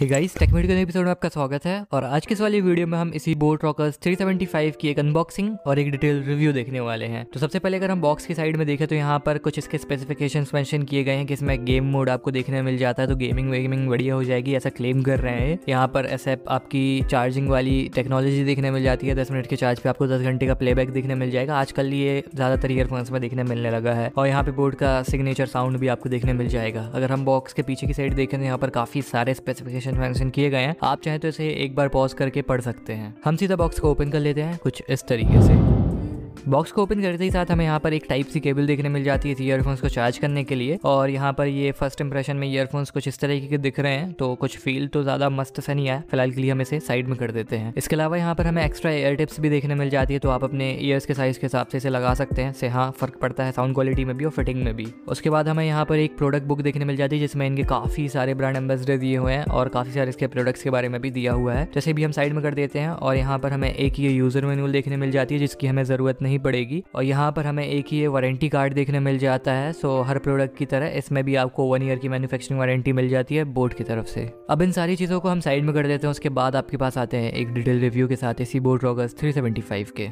Hey guys, टेकमेट के नए episode में आपका स्वागत है और आज के इस वाली वीडियो में हम इसी बोAt Rockers 375 की एक अनबॉक्सिंग और एक डिटेल रिव्यू देखने वाले हैं। तो सबसे पहले अगर हम बॉक्स की साइड में देखें तो यहाँ पर कुछ इसके स्पेसिफिकेशंस मेंशन किए गए हैं कि इसमें गेम मोड आपको देखने मिल जाता है, तो गेमिंग बढ़िया हो जाएगी ऐसा क्लेम कर रहे हैं। यहाँ पर ऐसे आपकी चार्जिंग वाली टेक्नोलॉजी देखने मिल जाती है, 10 मिनट के चार्ज पे आपको 10 घंटे का प्लेबैक देखने मिल जाएगा। आजकल ये ज्यादातर ईयरफोन्स में देखने मिलने लगा है और यहाँ पे बोAt का सिग्नेचर साउंड भी आपको देखने मिल जाएगा। अगर हम बॉक्स के पीछे की साइड देखें तो यहाँ पर काफी सारे स्पेसिफिकेशन मेंशन किए गए हैं, आप चाहे तो इसे एक बार पॉज करके पढ़ सकते हैं। हम सीधा बॉक्स को ओपन कर लेते हैं कुछ इस तरीके से। बॉक्स को ओपन करते ही साथ हमें यहाँ पर एक टाइप सी केबल देखने मिल जाती है ईयरफोन्स को चार्ज करने के लिए, और यहाँ पर ये फर्स्ट इंप्रेशन में ईयरफोन्स कुछ इस तरीके के दिख रहे हैं, तो कुछ फील तो ज्यादा मस्त से नहीं आया। फिलहाल के लिए हम इसे साइड में कर देते हैं। इसके अलावा यहाँ पर हमें एक्स्ट्रा एयर टिप्स भी देखने मिल जाती है, तो आप अपने ईयर्स के साइज के हिसाब से इसे लगा सकते हैं। हाँ, फर्क पड़ता है साउंड क्वालिटी में भी और फिटिंग में भी। उसके बाद हमें यहाँ पर एक प्रोडक्ट बुक देखने मिल जाती है जिसमें इनके काफी सारे ब्रांड एम्बेसडर दिए हुए हैं और काफी सारे इसके प्रोडक्ट्स के बारे में भी दिया हुआ है, जैसे भी हम साइड में कर देते हैं। और यहाँ पर हमें एक ये यूजर मैनुअल देखने मिल जाती है जिसकी हमें जरूरत नहीं पड़ेगी, और यहाँ पर हमें एक ही वारंटी कार्ड देखने मिल जाता है। सो हर प्रोडक्ट की तरह इसमें भी आपको 1 ईयर की मैन्युफैक्चरिंग वारंटी मिल जाती है बोAt की तरफ से। अब इन सारी चीजों को हम साइड में कर देते हैं। उसके बाद आपके पास आते हैं एक डिटेल रिव्यू के साथ इसी बोAt Rockers 375 के।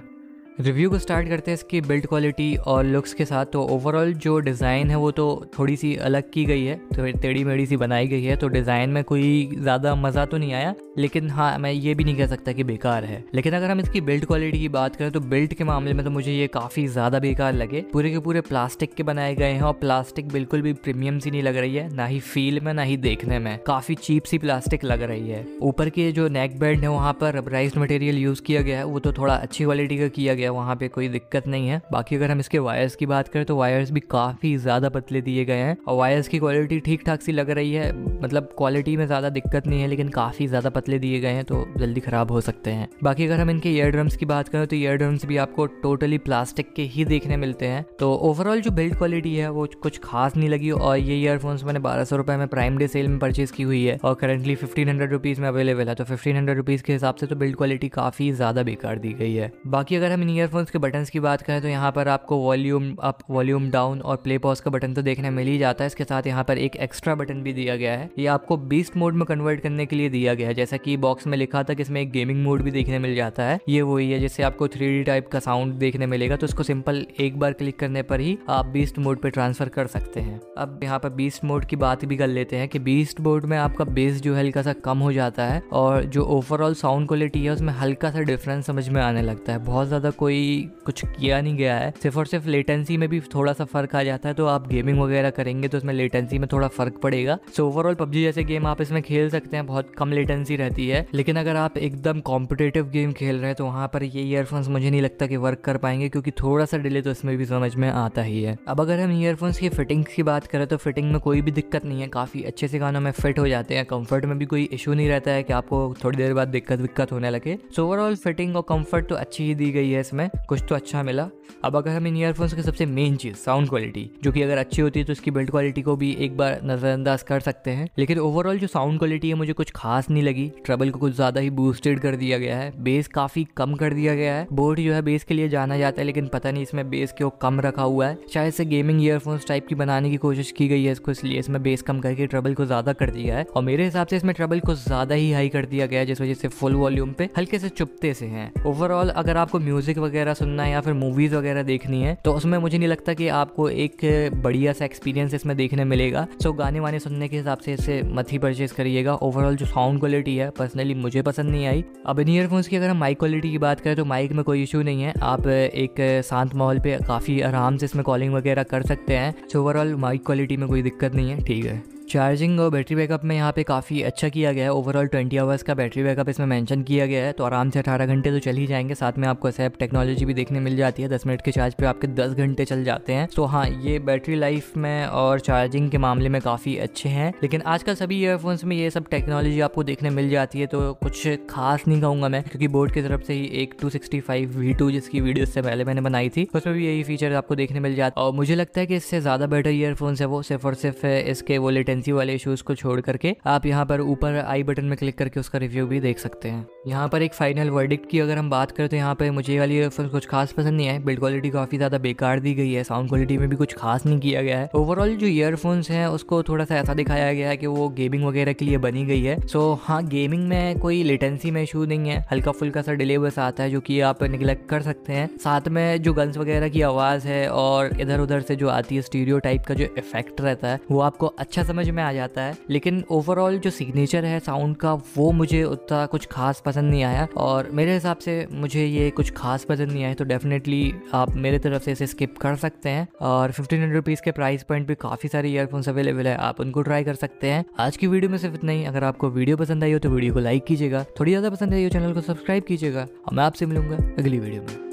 रिव्यू को स्टार्ट करते हैं इसकी बिल्ड क्वालिटी और लुक्स के साथ। तो ओवरऑल जो डिज़ाइन है वो तो थोड़ी सी अलग की गई है, तो टेढ़ी मेढ़ी सी बनाई गई है, तो डिज़ाइन में कोई ज़्यादा मज़ा तो नहीं आया, लेकिन हाँ मैं ये भी नहीं कह सकता कि बेकार है। लेकिन अगर हम इसकी बिल्ड क्वालिटी की बात करें तो बिल्ड के मामले में तो मुझे ये काफ़ी ज़्यादा बेकार लगे। पूरे के पूरे प्लास्टिक के बनाए गए हैं और प्लास्टिक बिल्कुल भी प्रीमियम सी नहीं लग रही है, ना ही फील में ना ही देखने में, काफ़ी चीप सी प्लास्टिक लग रही है। ऊपर के जो नेक बैंड है वहाँ पर रबराइज्ड मटेरियल यूज़ किया गया है, वो तो थोड़ा अच्छी क्वालिटी का किया गया, वहाँ पे कोई दिक्कत नहीं है। बाकी अगर हम इसके वायर्स की बात करें तो वायर्स भी काफी ज्यादा पतले दिए गए हैं और वायर्स की क्वालिटी ठीक ठाक सी लग रही है, मतलब क्वालिटी में ज्यादा दिक्कत नहीं है, लेकिन काफी ज्यादा पतले दिए गए हैं तो जल्दी खराब हो सकते हैं। बाकी अगर हम इनके ईयर ड्रम्स की बात करें तो ईयर ड्रम्स भी आपको टोटली प्लास्टिक के ही देखने मिलते हैं। तो ओवरऑल जो बिल्ड क्वालिटी है वो कुछ खास नहीं लगी। और ये ईयरफोन्स मैंने 1200 रुपए में प्राइम डे सेल में परचेज की हुई है और करंटली 1500 रुपीज में अवेलेबल है, तो 1500 रुपीज के हिसाब से तो बिल्ड क्वालिटी काफी ज्यादा बेकार दी गई है। बाकी अगर इन ईयरफोन्स के बटन्स की बात करें तो यहाँ पर आपको वॉल्यूम अप, वॉल्यूम डाउन और प्ले पॉज का बटन तो देखने मिल ही जाता है। इसके साथ यहाँ पर एक एक्स्ट्रा बटन भी दिया गया है, ये आपको बीस्ट मोड में कन्वर्ट करने के लिए दिया गया है। जैसा कि बॉक्स में लिखा था कि इसमें एक गेमिंग मोड भी देखने मिल जाता है, ये वही है जिससे आपको 3D टाइप का साउंड देखने मिलेगा, तो इसको सिंपल एक बार क्लिक करने पर ही आप बीस्ट मोड पर ट्रांसफर कर सकते हैं। अब यहाँ पर बीस्ट मोड की बात भी कर लेते हैं कि बीस्ट मोड में आपका बेस जो हल्का सा कम हो जाता है और जो ओवरऑल साउंड क्वालिटी है उसमें हल्का सा डिफरेंस समझ में आने लगता है। बहुत ज़्यादा कोई कुछ किया नहीं गया है, सिर्फ और सिर्फ लेटेंसी में भी थोड़ा सा फर्क आ जाता है, तो आप गेमिंग वगैरह करेंगे तो उसमें लेटेंसी में थोड़ा फर्क पड़ेगा। सो ओवरऑल PUBG जैसे गेम आप इसमें खेल सकते हैं, बहुत कम लेटेंसी रहती है, लेकिन अगर आप एकदम कॉम्पिटेटिव गेम खेल रहे हैं तो वहाँ पर ये ईयरफोन्स मुझे नहीं लगता कि वर्क कर पाएंगे, क्योंकि थोड़ा सा डिले तो इसमें भी समझ में आता ही है। अब अगर हम ईयरफोन्स की फिटिंग्स की बात करें तो फिटिंग में कोई भी दिक्कत नहीं है, काफ़ी अच्छे से कानों में फिट हो जाते हैं, कंफर्ट में भी कोई इशू नहीं रहता है कि आपको थोड़ी देर बाद दिक्कत होने लगे। सो ओवरऑल फिटिंग और कंफर्ट तो अच्छी ही दी गई है, इसमें कुछ तो अच्छा मिला। अब अगर हम इन ईयरफोन्स की सबसे मेन चीज साउंड क्वालिटी, जो कि अगर अच्छी होती है तो इसकी बिल्ड क्वालिटी को भी एक बार नजरअंदाज कर सकते हैं, लेकिन ओवरऑल जो साउंड क्वालिटी है मुझे कुछ खास नहीं लगी। ट्रबल को कुछ ज्यादा ही बूस्टेड कर दिया गया है, बेस काफी कम कर दिया गया है। बोAt जो है बेस के लिए जाना जाता है, लेकिन पता नहीं इसमें बेस क्यों कम रखा हुआ है, शायद इससे गेमिंग ईयरफोन्स टाइप की बनाने की कोशिश की गई है इसको, इसलिए इसमें बेस कम करके ट्रबल को ज्यादा कर दिया है। और मेरे हिसाब से इसमें ट्रबल को ज्यादा ही हाई कर दिया गया है, जिस वजह से फुल वॉल्यूम पे हल्के से चुपते से हैं। ओवरऑल अगर आपको म्यूजिक वगैरह सुनना है या फिर मूवीज वगैरह देखनी है तो उसमें मुझे नहीं लगता कि आपको एक बढ़िया सा एक्सपीरियंस इसमें देखने मिलेगा। सो गाने वाने सुनने के हिसाब से इसे मत ही परचेज करिएगा। ओवरऑल जो साउंड क्वालिटी है पर्सनली मुझे पसंद नहीं आई। अब इन ईयरफोन्स की अगर हम माइक क्वालिटी की बात करें तो माइक में कोई इशू नहीं है, आप एक शांत माहौल पे काफी आराम से इसमें कॉलिंग वगैरह कर सकते हैं। सो ओवरऑल माइक क्वालिटी में कोई दिक्कत नहीं है, ठीक है। चार्जिंग और बैटरी बैकअप में यहाँ पे काफ़ी अच्छा किया गया है। ओवरऑल 20 आवर्स का बैटरी बैकअप इसमें मेंशन किया गया है, तो आराम से 18 घंटे तो चल ही जाएंगे। साथ में आपको ऐप टेक्नोलॉजी भी देखने मिल जाती है, 10 मिनट के चार्ज पे आपके 10 घंटे चल जाते हैं। तो हाँ, ये बैटरी लाइफ में और चार्जिंग के मामले में काफ़ी अच्छे हैं, लेकिन आजकल सभी ईयरफोन्स में ये सब टेक्नोलॉजी आपको देखने मिल जाती है, तो कुछ खास नहीं कहूँगा मैं, क्योंकि बोAt की तरफ से ही एक 265 V2 जिसकी वीडियो इससे पहले मैंने बनाई थी उसमें भी यही फीचर आपको देखने मिल जाता है। और मुझे लगता है कि इससे ज़्यादा बेटर ईयरफोन्स है वो सिर्फ और सिर्फ इसके वो लेटेंसी करेंसी वाले इशूज को छोड़ करके आप यहाँ पर ऊपर आई बटन में क्लिक करके उसका रिव्यू भी देख सकते हैं। यहाँ पर एक फाइनल वर्डिक्ट की अगर हम बात करें तो यहाँ पर मुझे वाली एयरफोन्स कुछ खास पसंद नहीं है। बिल्ड क्वालिटी काफ़ी ज़्यादा बेकार दी गई है, साउंड क्वालिटी में भी कुछ खास नहीं किया गया है। ओवरऑल जो ईयरफोन्स हैं उसको थोड़ा सा ऐसा दिखाया गया है कि वो गेमिंग वगैरह के लिए बनी गई है। सो हाँ, गेमिंग में कोई लेटेंसी में इशू नहीं है, हल्का फुल्का सा डिले बस आता है जो कि आप निगलेक्ट कर सकते हैं। साथ में जो गन्स वगैरह की आवाज़ है और इधर उधर से जो आती है स्टीरियो टाइप का जो इफेक्ट रहता है वो आपको अच्छा समझ में आ जाता है, लेकिन ओवरऑल जो सिग्नेचर है साउंड का वो मुझे उतना कुछ खास पसंद नहीं आया और मेरे हिसाब से मुझे ये कुछ खास पसंद नहीं आया। तो डेफिनेटली आप मेरे तरफ से इसे स्किप कर सकते हैं और 1500 रुपीज़ के प्राइस पॉइंट पे काफ़ी सारे ईयरफोन्स अवेलेबल है, आप उनको ट्राई कर सकते हैं। आज की वीडियो में सिर्फ इतना ही। अगर आपको वीडियो पसंद आई हो तो वीडियो को लाइक कीजिएगा, थोड़ी ज़्यादा पसंद आई हो चैनल को सब्सक्राइब कीजिएगा और मैं आपसे मिलूंगा अगली वीडियो में।